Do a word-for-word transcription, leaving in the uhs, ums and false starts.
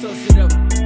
sauce it up.